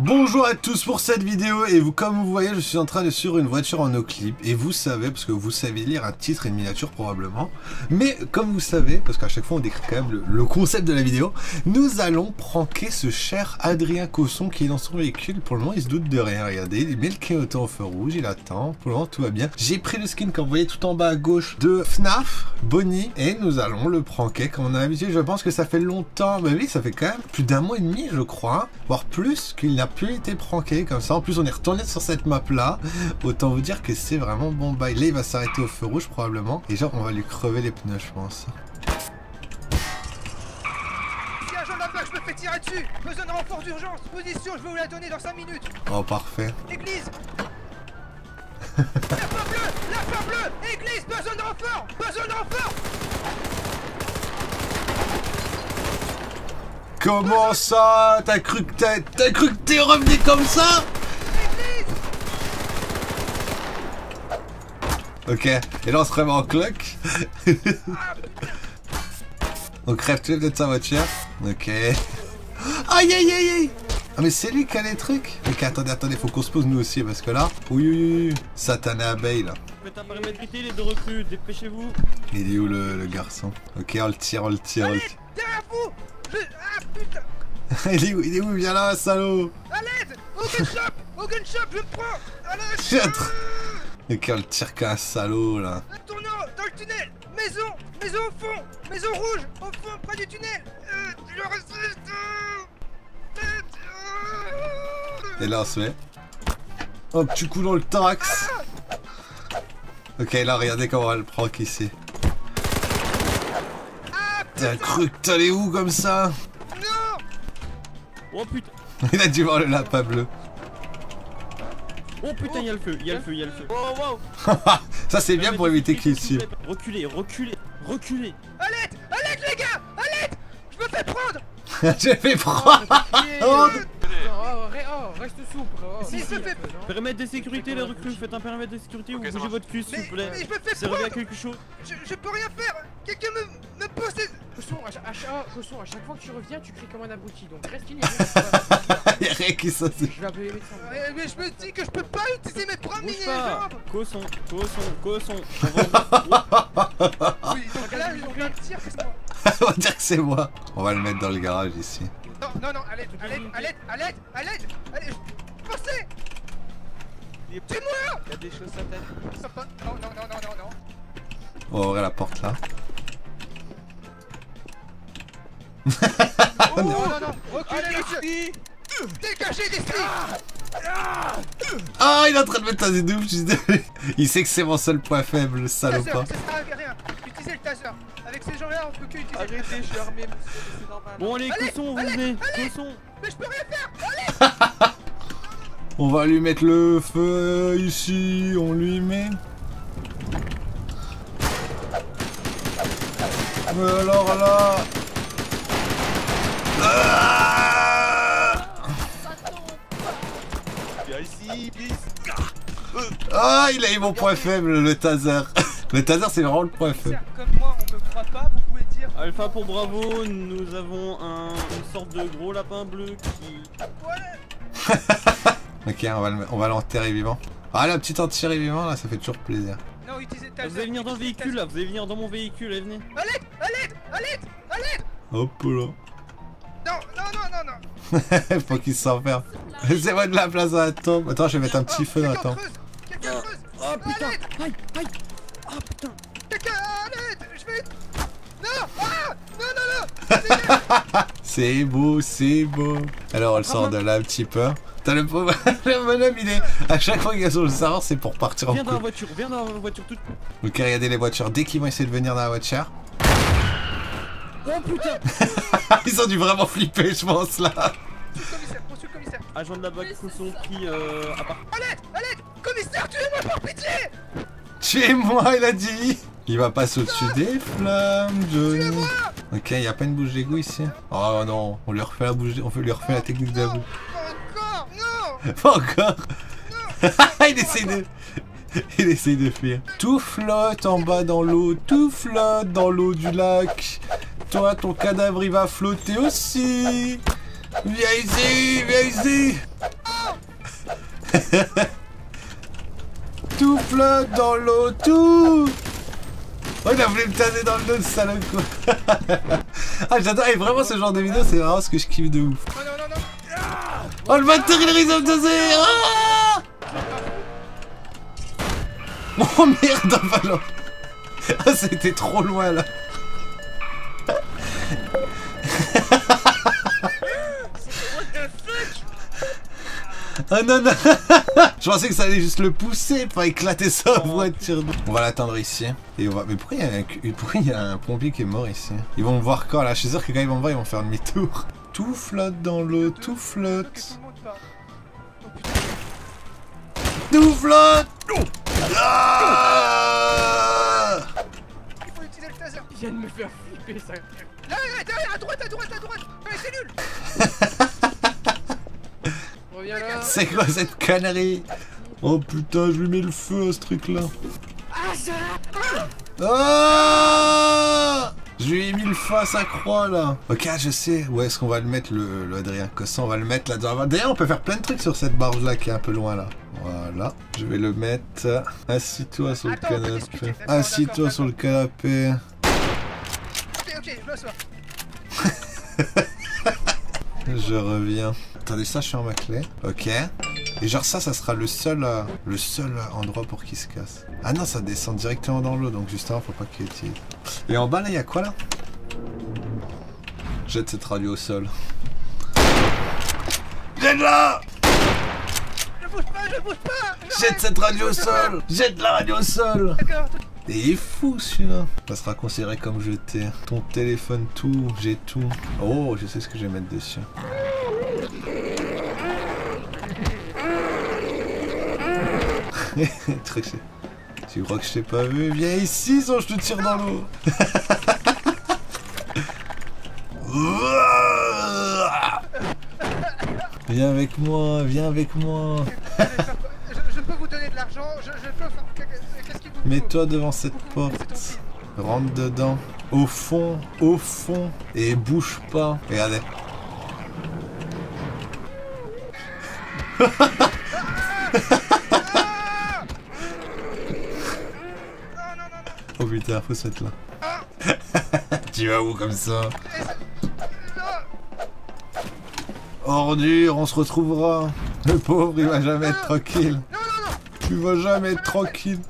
Bonjour à tous pour cette vidéo, et vous, comme vous voyez, je suis en train de suivre une voiture en noclip. Et vous savez, parce que vous savez lire un titre et une miniature probablement, mais comme vous savez, parce qu'à chaque fois on décrit quand même le concept de la vidéo, nous allons pranker ce cher Adrien Cosson qui est dans son véhicule. Pour le moment il se doute de rien, regardez, il met le clignotant au feu rouge, il attend, pour le moment tout va bien. J'ai pris le skin comme vous voyez tout en bas à gauche de FNAF Bonnie, et nous allons le pranker comme on a l'habitude. Je pense que ça fait longtemps, mais oui, ça fait quand même plus d'1 mois et demi je crois, voire plus, qu'il n'a plus été pranké comme ça. En plus on est retourné sur cette map là, autant vous dire que c'est vraiment bon bail. Là il va s'arrêter au feu rouge probablement, et genre on va lui crever les pneus je pense. Il y a un gendarme, je me fais tirer dessus, besoin de renfort d'urgence, position, je vais vous la donner dans 5 minutes. Oh parfait. L'église. Lapin bleu, église, besoin de renfort, besoin de renfort. Comment ça? T'as cru que t'es revenu comme ça? Ok, et là on se remet en cloque. On crève tous les pneus de sa voiture. Ok. Aïe aïe aïe aïe. Ah mais c'est lui qui a les trucs. Ok, attendez, faut qu'on se pose nous aussi parce que là... Oui, satané abeille là. Il est de recrue, dépêchez-vous. Il est où le garçon? Ok, on le tire. Derrière vous! Ah putain. Il est où? Viens là, salaud. A l'aide. Au gunshop. Au gunshop, je me prends. A l'aide. Chètre. Et quel tire qu'un salaud là. Tournant dans le tunnel. Maison au fond. Maison rouge, au fond, près du tunnel. Je reste. Et là on se met. Hop, tu coules dans le thorax. Ok, là regardez comment on va le prank ici. T'as cru que t'allais où comme ça? Non. Oh putain. Il a dû voir le lapin bleu. Oh putain, y'a le feu. Oh wow. Ça c'est bien pour éviter qu'il tue. Reculez. Allez les gars, allez. Je me fais prendre. Reste souple. Permettre de sécurité les recrues, faites un permettre de sécurité ou bougez votre cul s'il vous plaît. Mais je me fais prendre. Je peux rien faire. Quelqu'un me pose des... Cosson, à chaque fois que tu reviens, tu cries comme un abruti, donc reste fini. Y'a rien qui saute. Je vais appeler les médecins. Mais je me dis que je peux pas utiliser mes bras, mes jambes. Cosson. Oui, donc là, on va dire que c'est moi. On va dire que c'est moi. On va le mettre dans le garage ici. Non, allez, pensez. Dis-moi. Y'a des choses satanées. Non. On va ouvrir la porte là. Non, reculez les filles. Dégagez des filles. Ah, il est en train de mettre un double, je suis désolé. Il sait que c'est mon seul point faible, le salopard. Ça sert à rien, utilisez le taser. Avec ces gens-là, on peut que utiliser. Arrêtez, je suis armé, monsieur, c'est normal. Bon, allez, Cosson, vous venez. Mais je peux rien faire, allez. On va lui mettre le feu ici, on lui met. Mais alors là... Ah, il a eu mon point faible, le taser. Le taser, c'est vraiment le point faible. Comme moi, on me croit pas, vous pouvez dire. Alpha pour bravo, nous avons une sorte de gros lapin bleu qui... Ouais. Ok, on va l'enterrer vivant. Ah, la petite enterrer vivant, là, ça fait toujours plaisir. Non, utilisez le taser. Vous allez venir dans le véhicule, là, vous allez venir dans mon véhicule, allez, venez. Allez. Hop là. Non. Faut qu'il s'enferme. Laissez-moi de la place à la tombe. Attends, je vais mettre un petit feu dans la tombe. Oh putain. Aïe. Oh putain. Quelqu'un à l'aide. Je vais... Non. C'est beau. Alors, elle sort de là un petit peu. T'as le pauvre bonhomme, il est... À chaque fois qu'il y a son sarre, c'est pour partir en couille. Viens dans la voiture toute. Ok, regardez les voitures. Dès qu'ils vont essayer de venir dans la voiture... Oh putain. Ils ont dû vraiment flipper je pense là. Monsieur le commissaire. Agent de la BAC, Cosson pris à part. Allez, commissaire, tuez-moi par pitié. Tuez-moi, il a dit. Il va passer au-dessus des flammes de... Tuez-moi. Ok, il y a pas une bouche d'égout ici. Oh non, on lui refait la bouche, on lui refait la technique d'égout. Pas encore. Non. Il essaye de fuir. Tout flotte en bas dans l'eau, tout flotte dans l'eau du lac. Toi, ton cadavre, il va flotter aussi. Viens ici, viens ici. Tout pleut dans l'eau, tout. Oh, il a voulu me taser dans le dos, salaud, quoi. Ah, j'adore. Et vraiment, ce genre de vidéo, c'est vraiment ce que je kiffe de ouf. Oh, le batteur, il risque de me taser. Ah oh, merde, Valor. Ah, c'était trop loin, là. Ah oh, non, non. Je pensais que ça allait juste le pousser pour éclater sa voiture. On va l'attendre ici. Et on va... Mais pourquoi il y a un pompier qui est mort ici? Ils vont me voir quand là? Je suis sûr que quand ils vont me voir, ils vont faire demi-tour. Tout flotte dans l'eau, tout flotte. Tout flotte. Il faut utiliser le taser. Il vient de me faire flipper ça. Là, derrière, à droite, à droite, à droite. C'est nul. C'est quoi cette connerie? Oh putain, je lui mets le feu à ce truc là. Ah, je lui ai mis le feu à sa croix là. Ok, je sais. Où est-ce qu'on va le mettre, le Adrien Cosson? On va le mettre là devant. D'ailleurs, on peut faire plein de trucs sur cette barge là qui est un peu loin là. Voilà. Je vais le mettre. Assis-toi sur le canapé. Assis-toi sur le canapé. Ok, ok, je m'assois. Je reviens. Attendez, ça, je suis en ma clé. Ok. Et genre ça, ça sera le seul endroit pour qu'il se casse. Ah non, ça descend directement dans l'eau, donc justement, faut pas qu'il utilise. Et en bas, là, il y a quoi, là? Jette cette radio au sol. Jette-la! Je bouge pas, je bouge pas! Jette cette radio au sol! Jette la radio au sol! D'accord. Et il est fou celui-là. Ça sera considéré comme jeté. Ton téléphone, tout, j'ai tout. Oh, je sais ce que je vais mettre dessus. Tu crois que je t'ai pas vu? Viens ici, sinon je te tire dans l'eau. Viens avec moi, viens avec moi. Je peux vous donner de l'argent, je peux faire... Qu'est-ce qu'il vous... Mets-toi devant cette porte. Rentre dedans. Au fond, et bouge pas. Regardez. Oh putain, faut se mettre là. Tu vas où comme ça? Ordure, on se retrouvera. Le pauvre, il va jamais être tranquille. Tu vas jamais être tranquille.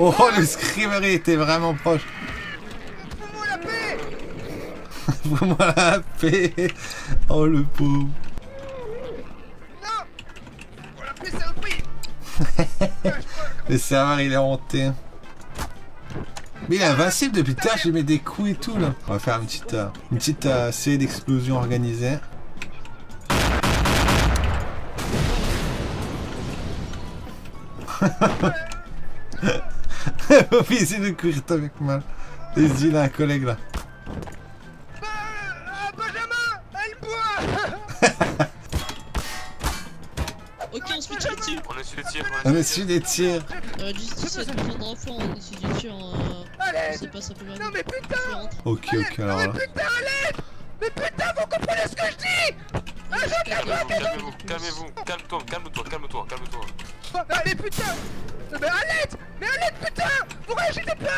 Oh, le scrivery était vraiment proche. Fous-moi la paix. Fous-moi la paix. Oh, le pauvre. Le serveur, il est hanté. Mais il est invincible depuis tard, je lui mets des coups et tout là. On va faire une petite série d'explosions organisée. Faut essayer de courir avec mal. Et il a un collègue là. Benjamin, elle boit. Ok, on se fait tirer dessus. On est sur des tirs. On est sur des tirs. Juste si c'est un enfant, on est sur des tirs. Allez, c'est pas ça peut. Non mais putain. Ok, ok, alors là. Mais putain, vous comprenez ce que je dis? Calmez-vous, calmez-vous, calme-toi, calme-toi, calme-toi, calme-toi. Allez putain. Mais arrête, mais arrête putain. Vous réagissez pas.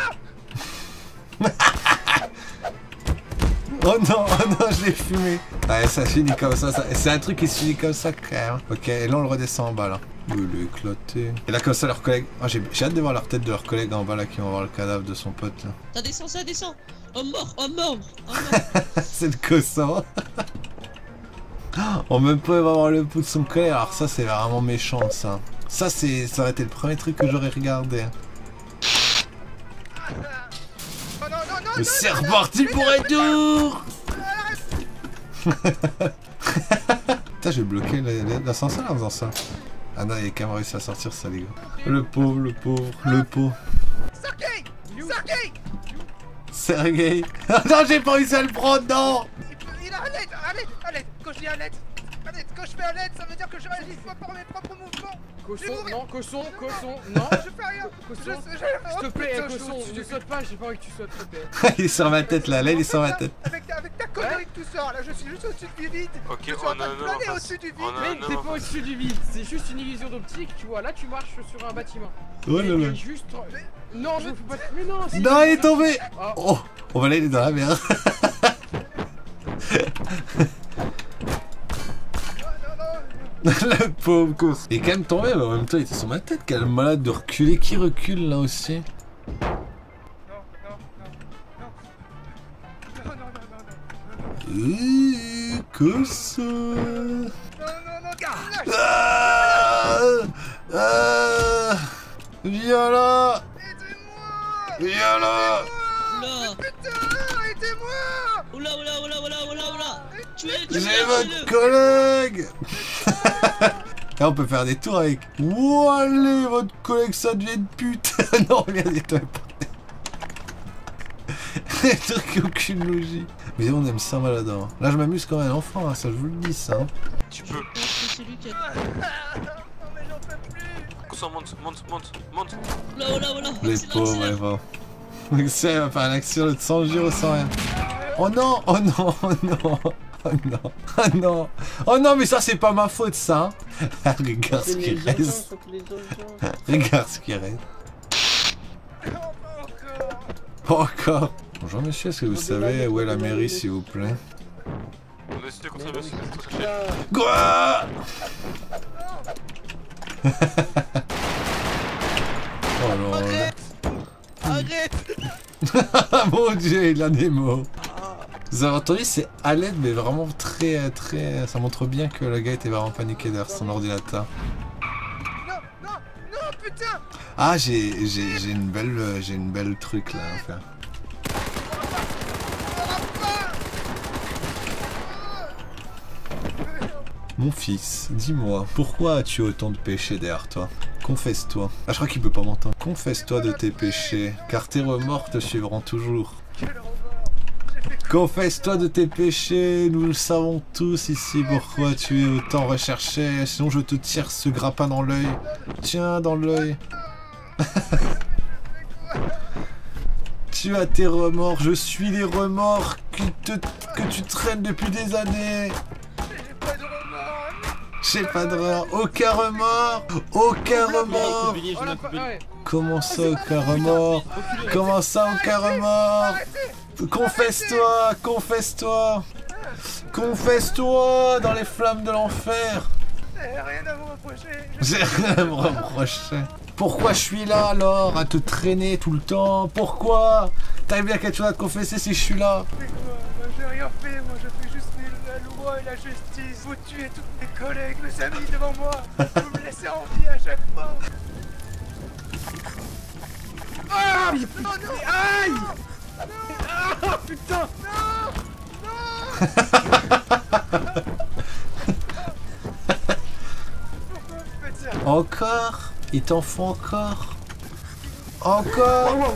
Oh non, je l'ai fumé. Ouais, ça finit comme ça, ça... c'est un truc qui se finit comme ça quand même. Ok, et là on le redescend en bas là. Il est éclaté. Et là comme ça leurs collègues... Oh, j'ai hâte de voir leur tête de leurs collègues en bas là qui vont voir le cadavre de son pote là. Ça descend, ça descend. Oh mort, oh mort, oh mort. C'est le Cosson. On même pas avoir le pouls de son collègue, alors ça c'est vraiment méchant ça. Ça c'est... ça aurait été le premier truc que j'aurais regardé. C'est reparti pour un tour. Putain, j'ai bloqué l'ascenseur en faisant ça. Ah non, il a quand même réussi à sortir ça, les gars. Le pauvre, le pauvre, le pauvre. Sergei, Sergei, Sergei. Non, j'ai pas réussi à le prendre, non. Il a... Arrête, arrête, arrête. Quand je dis arrête, honnête. Quand je fais honnête, ça veut dire que je réagis pas par mes propres mouvements. Cosson, non. Je fais rien. S'il te plaît, Cosson, ne saute pas, j'ai pas envie que tu sautes, s'il te plaît. Il est sur ma tête là, il est sur ma tête. Avec ta connerie que tu sors là, je suis juste au-dessus du vide. Ok, je suis en train de planer au-dessus du vide. Mais t'es pas au-dessus du vide, c'est juste une illusion d'optique, tu vois. Là, tu marches sur un bâtiment. Oh là là. Non, je peux pas. Mais non, non, il est tombé. Oh, on va l'aider dans la merde. La pauvre course. Il est quand même tombé, mais en même temps il était sur ma tête. Quel malade de reculer. Qui recule là aussi? Non. Course. Non. Viens là. Aidez-moi. Viens là. Putain, aidez-moi. Oula. J'ai votre collègue. Là on peut faire des tours avec. Ouh, allez, votre collègue ça devient une pute. Non, regarde, il est tombé par terre. Des trucs qui n'ont aucune logique. Mais on aime ça malade. Là je m'amuse quand même, enfant, hein, ça je vous le dis ça. Tu peux. C'est lui qui a... Non mais j'en peux plus. Cosson, monte. Oula. Les pauvres, ouais, bon. Donc ça, il va faire un action de 100 gyros sans rien. Oh non, mais ça c'est pas ma faute ça. Regarde ce qui reste. Regarde ce qui reste. Encore. Bonjour monsieur, est-ce que vous savez où est la mairie s'il vous plaît? Monsieur, quoi? Oh non. Arrête. Mon dieu, il a des mots. Vous avez entendu, c'est à l'aide, mais vraiment très... Ça montre bien que le gars était vraiment paniqué derrière son ordinateur. Non, putain. Ah, j'ai une belle... J'ai une belle truc, là, à faire. Mon fils, dis-moi, pourquoi as-tu autant de péchés derrière toi? Confesse-toi. Ah, je crois qu'il peut pas m'entendre. Confesse-toi de tes péchés, car tes remords te suivront toujours. Confesse-toi de tes péchés, nous le savons tous ici pourquoi tu es autant recherché, sinon je te tire ce grappin dans l'œil. Tiens, dans l'œil. Tu as tes remords, je suis les remords que tu traînes depuis des années. J'ai pas de remords, aucun remords. Comment ça, aucun remords? Confesse-toi dans les flammes de l'enfer. J'ai rien à vous reprocher. Pourquoi je suis là alors, à te traîner tout le temps? Pourquoi? T'as bien quelque chose à te confesser si je suis là? J'ai rien fait, moi je fais juste la loi et la justice. Vous tuez tous mes collègues, mes amis devant moi. Vous me laissez en vie à chaque fois. Ah mais non, aïe. Oh putain! Non! Encore? Il t'en faut encore? Encore?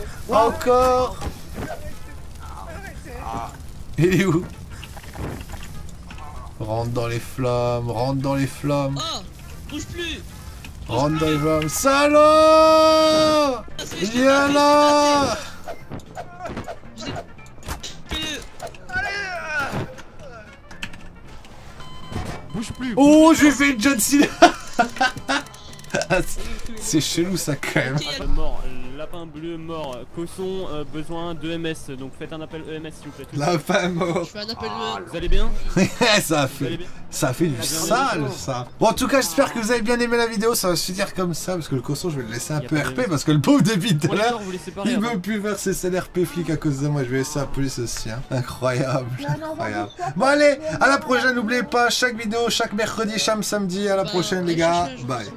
Il est où? Rentre dans les flammes! Oh! Bouge plus! Rentre dans les flammes! Salaud! Viens là! Bouge plus. Oh, j'ai fait une John Cena. C'est chelou ça quand même. Lapin bleu mort. Cosson, besoin de MS. Donc faites un appel EMS s'il vous plaît. Lapin mort. Je fais un appel EMS. Vous allez bien? Ça a fait du sale ça. Bon, en tout cas j'espère que vous avez bien aimé la vidéo. Ça va se finir comme ça parce que le Cosson je vais le laisser un peu RP parce que le pauvre depuis tout à l'heure il veut plus faire ses CLRP flics à cause de moi. Je vais laisser la police aussi hein. Incroyable. Bon allez, à la prochaine, n'oubliez pas chaque vidéo, chaque mercredi, chaque samedi. À la prochaine les gars. Bye.